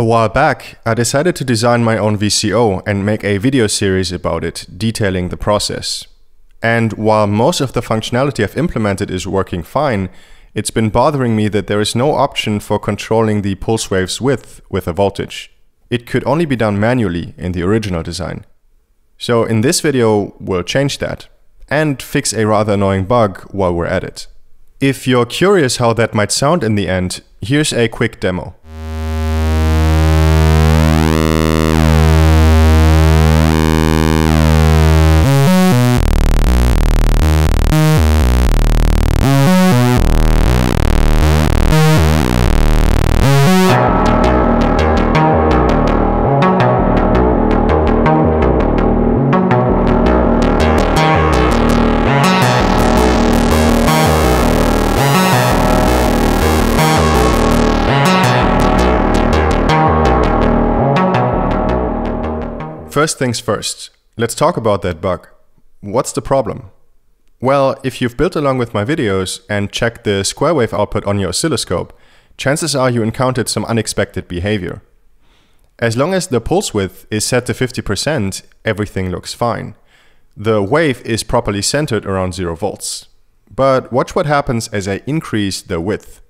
A while back, I decided to design my own VCO and make a video series about it, detailing the process. And while most of the functionality I've implemented is working fine, it's been bothering me that there is no option for controlling the pulse wave's width with a voltage. It could only be done manually in the original design. So in this video, we'll change that and fix a rather annoying bug while we're at it. If you're curious how that might sound in the end, here's a quick demo. First things first, let's talk about that bug. What's the problem? Well, if you've built along with my videos and checked the square wave output on your oscilloscope, chances are you encountered some unexpected behavior. As long as the pulse width is set to 50%, everything looks fine. The wave is properly centered around 0 volts. But watch what happens as I increase the width.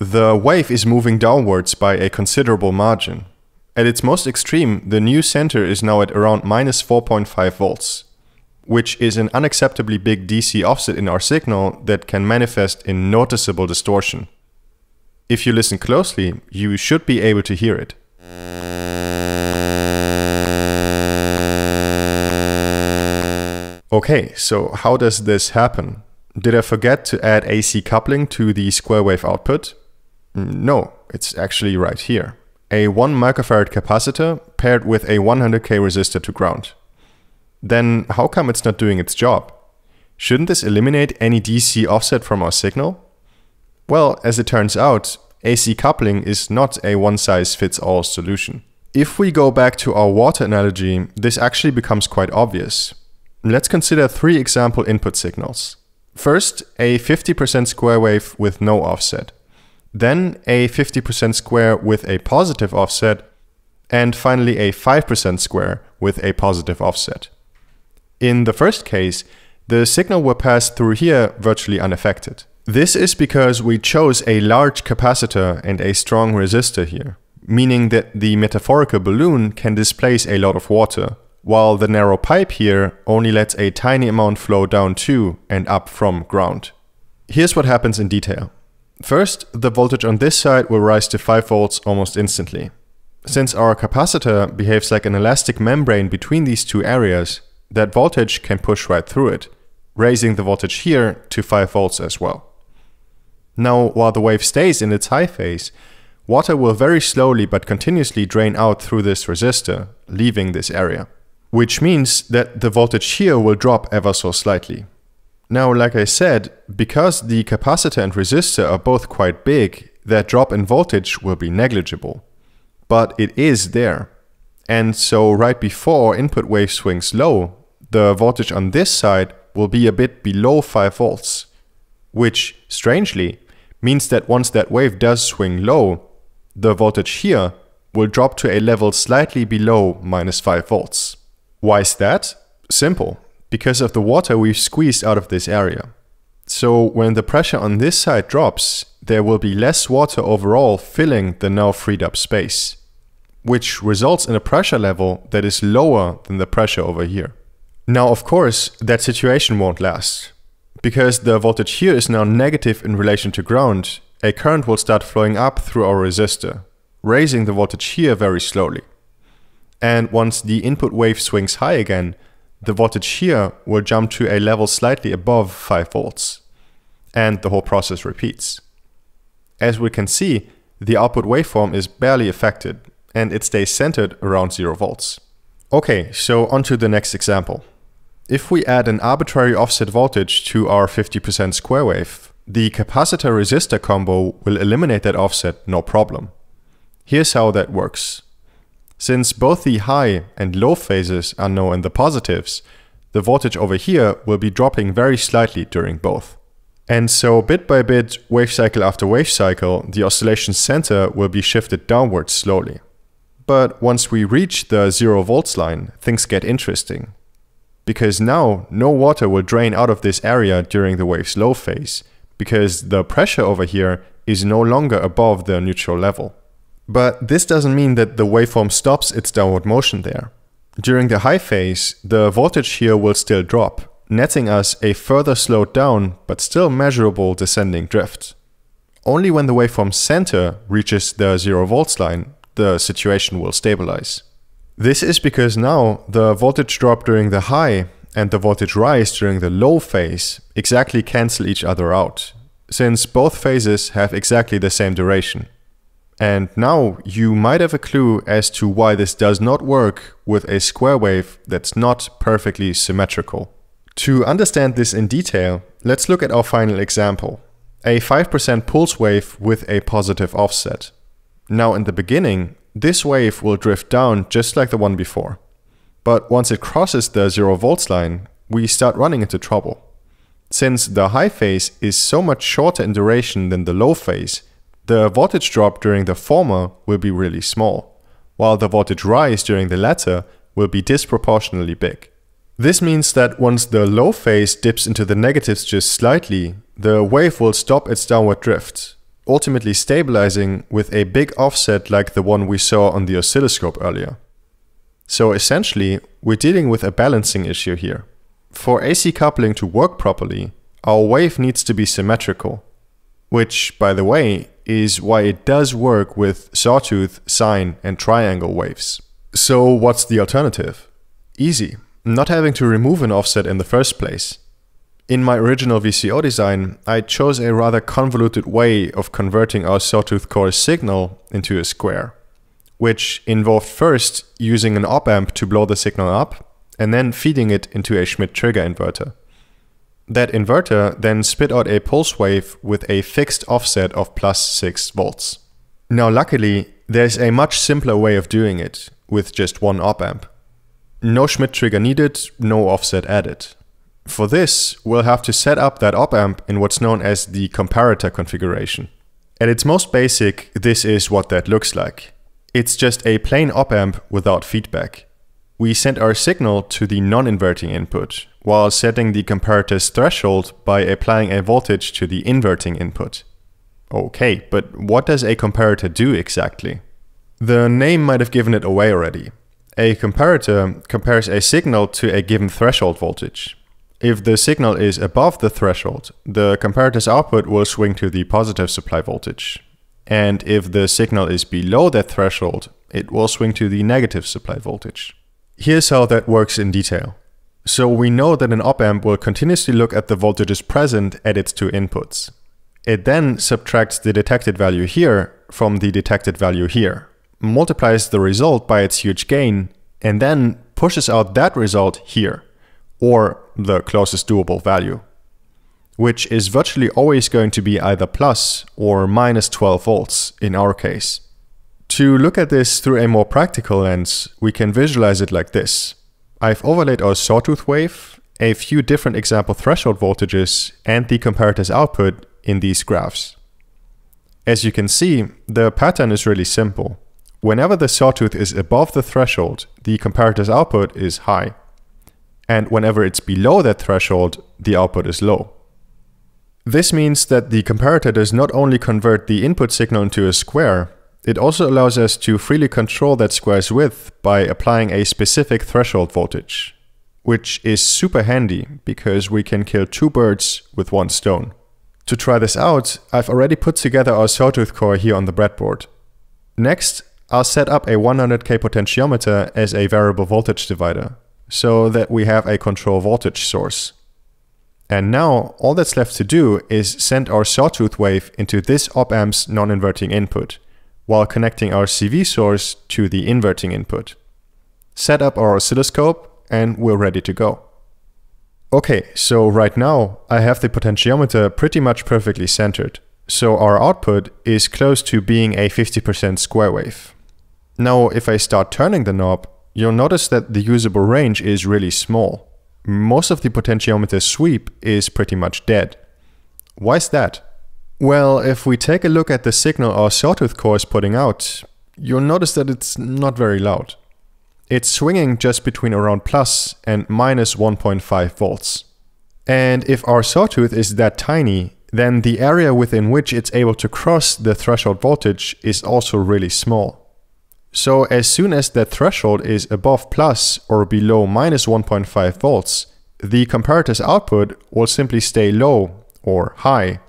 The wave is moving downwards by a considerable margin. At its most extreme, the new center is now at around -4.5 volts, which is an unacceptably big DC offset in our signal that can manifest in noticeable distortion. If you listen closely, you should be able to hear it. Okay, so how does this happen? Did I forget to add AC coupling to the square wave output? No, it's actually right here. A 1 microfarad capacitor paired with a 100K resistor to ground. Then how come it's not doing its job? Shouldn't this eliminate any DC offset from our signal? Well, as it turns out, AC coupling is not a one-size-fits-all solution. If we go back to our water analogy, this actually becomes quite obvious. Let's consider 3 example input signals. First, a 50% square wave with no offset. Then a 50% square with a positive offset, and finally a 5% square with a positive offset. In the first case, the signal will pass through here virtually unaffected. This is because we chose a large capacitor and a strong resistor here, meaning that the metaphorical balloon can displace a lot of water, while the narrow pipe here only lets a tiny amount flow down to and up from ground. Here's what happens in detail. First, the voltage on this side will rise to 5 volts almost instantly. Since our capacitor behaves like an elastic membrane between these two areas, that voltage can push right through it, raising the voltage here to 5 volts as well. Now, while the wave stays in its high phase, water will very slowly but continuously drain out through this resistor, leaving this area, which means that the voltage here will drop ever so slightly. Now, like I said, because the capacitor and resistor are both quite big, that drop in voltage will be negligible. But it is there. And so right before input wave swings low, the voltage on this side will be a bit below 5 volts, which, strangely, means that once that wave does swing low, the voltage here will drop to a level slightly below -5 volts. Why is that? Simple. Because of the water we've squeezed out of this area. So when the pressure on this side drops, there will be less water overall filling the now freed up space, which results in a pressure level that is lower than the pressure over here. Now, of course, that situation won't last. Because the voltage here is now negative in relation to ground, a current will start flowing up through our resistor, raising the voltage here very slowly. And once the input wave swings high again, the voltage here will jump to a level slightly above 5 volts. And the whole process repeats. As we can see, the output waveform is barely affected, and it stays centered around 0 volts. Okay, so on to the next example. If we add an arbitrary offset voltage to our 50% square wave, the capacitor-resistor combo will eliminate that offset no problem. Here's how that works. Since both the high and low phases are now in the positives, the voltage over here will be dropping very slightly during both. And so bit by bit, wave cycle after wave cycle, the oscillation center will be shifted downwards slowly. But once we reach the 0 volts line, things get interesting. Because now no water will drain out of this area during the wave's low phase, because the pressure over here is no longer above the neutral level. But this doesn't mean that the waveform stops its downward motion there. During the high phase, the voltage here will still drop, netting us a further slowed down but still measurable descending drift. Only when the waveform center reaches the 0 volts line, the situation will stabilize. This is because now the voltage drop during the high and the voltage rise during the low phase exactly cancel each other out, since both phases have exactly the same duration. And now you might have a clue as to why this does not work with a square wave that's not perfectly symmetrical. To understand this in detail, let's look at our final example, a 5% pulse wave with a positive offset. Now in the beginning, this wave will drift down just like the one before. But once it crosses the 0 volts line, we start running into trouble. Since the high phase is so much shorter in duration than the low phase, the voltage drop during the former will be really small, while the voltage rise during the latter will be disproportionately big. This means that once the low phase dips into the negatives just slightly, the wave will stop its downward drift, ultimately stabilizing with a big offset like the one we saw on the oscilloscope earlier. So essentially, we're dealing with a balancing issue here. For AC coupling to work properly, our wave needs to be symmetrical, which, by the way, is why it does work with sawtooth, sine, and triangle waves. So what's the alternative? Easy, not having to remove an offset in the first place. In my original VCO design, I chose a rather convoluted way of converting our sawtooth core signal into a square, which involved first using an op amp to blow the signal up and then feeding it into a Schmitt trigger inverter. That inverter then spit out a pulse wave with a fixed offset of +6 volts. Now luckily, there's a much simpler way of doing it, with just one op amp. No Schmitt trigger needed, no offset added. For this, we'll have to set up that op amp in what's known as the comparator configuration. At its most basic, this is what that looks like. It's just a plain op amp without feedback. We send our signal to the non-inverting input, while setting the comparator's threshold by applying a voltage to the inverting input. Okay, but what does a comparator do exactly? The name might have given it away already. A comparator compares a signal to a given threshold voltage. If the signal is above the threshold, the comparator's output will swing to the positive supply voltage. And if the signal is below that threshold, it will swing to the negative supply voltage. Here's how that works in detail. So we know that an op amp will continuously look at the voltages present at its two inputs. It then subtracts the detected value here from the detected value here, multiplies the result by its huge gain, and then pushes out that result here, or the closest doable value, which is virtually always going to be either plus or minus 12 volts in our case. To look at this through a more practical lens, we can visualize it like this. I've overlaid our sawtooth wave, a few different example threshold voltages, and the comparator's output in these graphs. As you can see, the pattern is really simple. Whenever the sawtooth is above the threshold, the comparator's output is high. And whenever it's below that threshold, the output is low. This means that the comparator does not only convert the input signal into a square, it also allows us to freely control that square's width by applying a specific threshold voltage, which is super handy because we can kill two birds with one stone. To try this out, I've already put together our sawtooth core here on the breadboard. Next, I'll set up a 100k potentiometer as a variable voltage divider, so that we have a control voltage source. And now all that's left to do is send our sawtooth wave into this op amp's non-inverting input, while connecting our CV source to the inverting input. Set up our oscilloscope and we're ready to go. Okay, so right now I have the potentiometer pretty much perfectly centered, so our output is close to being a 50% square wave. Now if I start turning the knob, you'll notice that the usable range is really small. Most of the potentiometer's sweep is pretty much dead. Why is that? Well, if we take a look at the signal our sawtooth core is putting out, you'll notice that it's not very loud. It's swinging just between around plus and minus 1.5 volts. And if our sawtooth is that tiny, then the area within which it's able to cross the threshold voltage is also really small. So as soon as that threshold is above plus or below minus 1.5 volts, the comparator's output will simply stay low or high,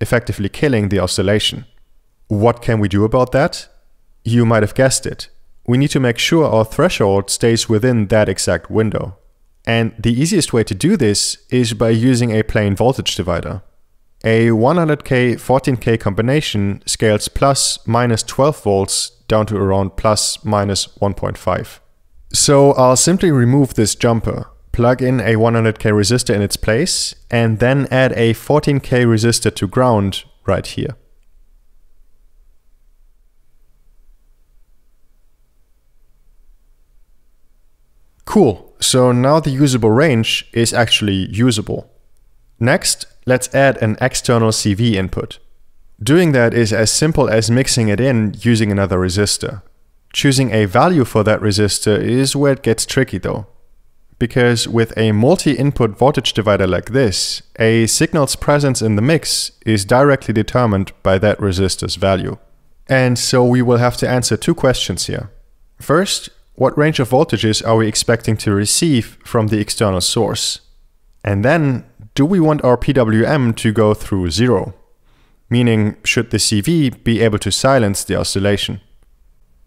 effectively killing the oscillation. What can we do about that? You might have guessed it. We need to make sure our threshold stays within that exact window. And the easiest way to do this is by using a plain voltage divider. A 100K 14K combination scales plus minus 12 volts down to around plus minus 1.5. So I'll simply remove this jumper, plug in a 100K resistor in its place, and then add a 14K resistor to ground right here. Cool. So now the usable range is actually usable. Next, let's add an external CV input. Doing that is as simple as mixing it in using another resistor. Choosing a value for that resistor is where it gets tricky though. Because with a multi-input voltage divider like this, a signal's presence in the mix is directly determined by that resistor's value. And so we will have to answer two questions here. First, what range of voltages are we expecting to receive from the external source? And then, do we want our PWM to go through zero? Meaning, should the CV be able to silence the oscillation?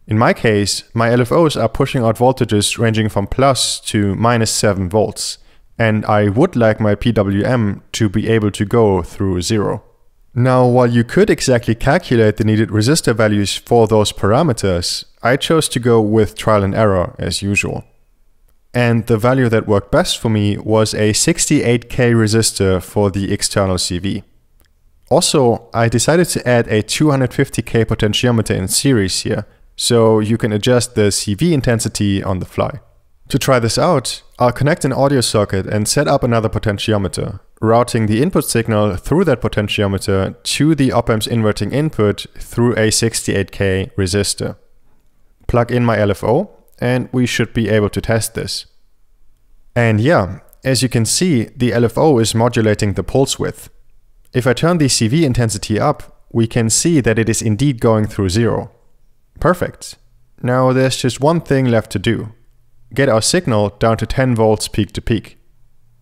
In my case, my LFOs are pushing out voltages ranging from plus to minus 7 volts, and I would like my PWM to be able to go through zero. Now, while you could exactly calculate the needed resistor values for those parameters, I chose to go with trial and error as usual. And the value that worked best for me was a 68K resistor for the external CV. Also, I decided to add a 250K potentiometer in series here, so you can adjust the CV intensity on the fly. To try this out, I'll connect an audio socket and set up another potentiometer, routing the input signal through that potentiometer to the op amp's inverting input through a 68K resistor. Plug in my LFO, and we should be able to test this. And yeah, as you can see, the LFO is modulating the pulse width. If I turn the CV intensity up, we can see that it is indeed going through zero. Perfect. Now there's just one thing left to do. Get our signal down to 10 volts peak to peak.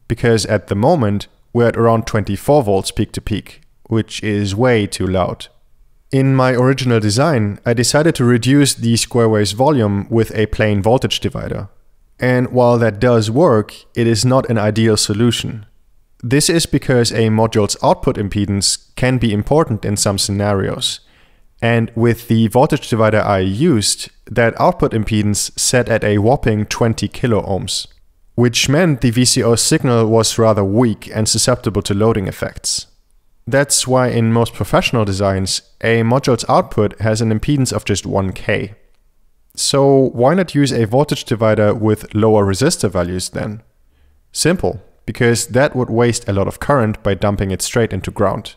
Because at the moment, we're at around 24 volts peak to peak, which is way too loud. In my original design, I decided to reduce the square wave's volume with a plain voltage divider. And while that does work, it is not an ideal solution. This is because a module's output impedance can be important in some scenarios. And with the voltage divider I used, that output impedance set at a whopping 20 kilo ohms, which meant the VCO signal was rather weak and susceptible to loading effects. That's why in most professional designs, a module's output has an impedance of just 1K. So why not use a voltage divider with lower resistor values then? Simple, because that would waste a lot of current by dumping it straight into ground.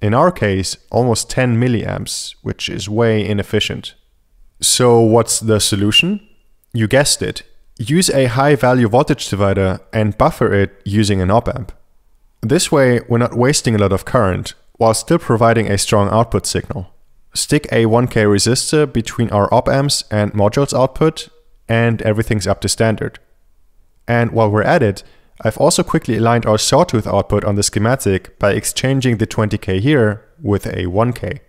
In our case, almost 10 milliamps, which is way inefficient. So what's the solution? You guessed it. Use a high-value voltage divider and buffer it using an op amp. This way, we're not wasting a lot of current, while still providing a strong output signal. Stick a 1K resistor between our op amps and module's output, and everything's up to standard. And while we're at it, I've also quickly aligned our sawtooth output on the schematic by exchanging the 20K here with a 1K.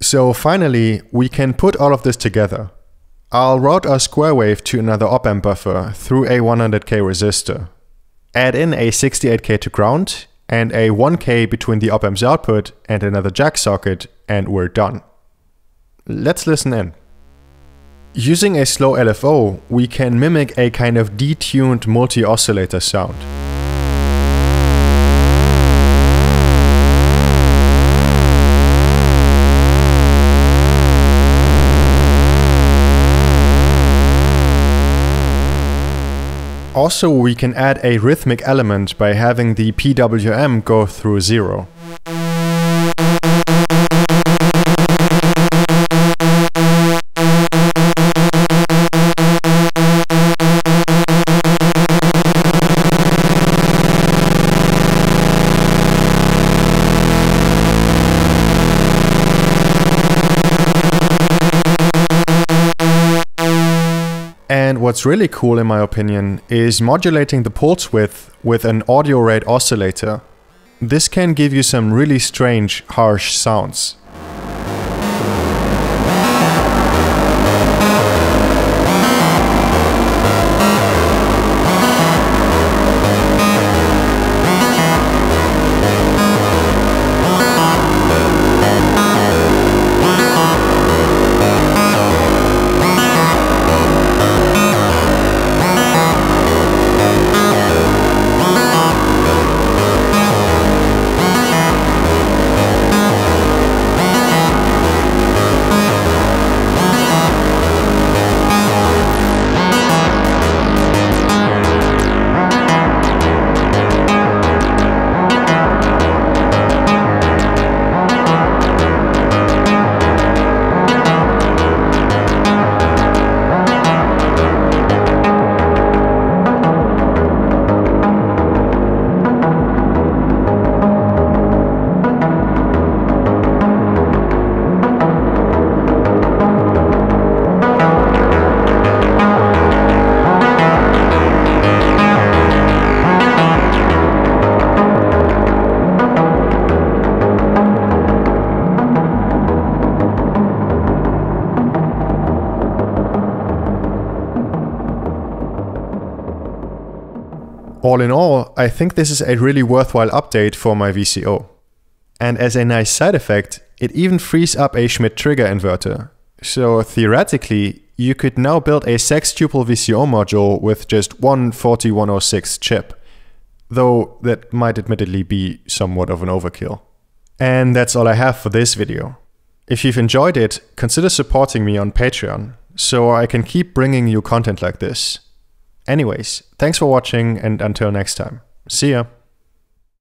So finally, we can put all of this together. I'll route our square wave to another op amp buffer through a 100K resistor. Add in a 68K to ground, and a 1K between the op amp's output and another jack socket, and we're done. Let's listen in. Using a slow LFO, we can mimic a kind of detuned multi-oscillator sound. Also, we can add a rhythmic element by having the PWM go through zero. And what's really cool in my opinion is modulating the pulse width with an audio rate oscillator. This can give you some really strange, harsh sounds. All in all, I think this is a really worthwhile update for my VCO. And as a nice side effect, it even frees up a Schmitt trigger inverter. So theoretically, you could now build a sextuple VCO module with just one 40106 chip, though that might admittedly be somewhat of an overkill. And that's all I have for this video. If you've enjoyed it, consider supporting me on Patreon, so I can keep bringing you content like this. Anyways, thanks for watching and until next time. See ya!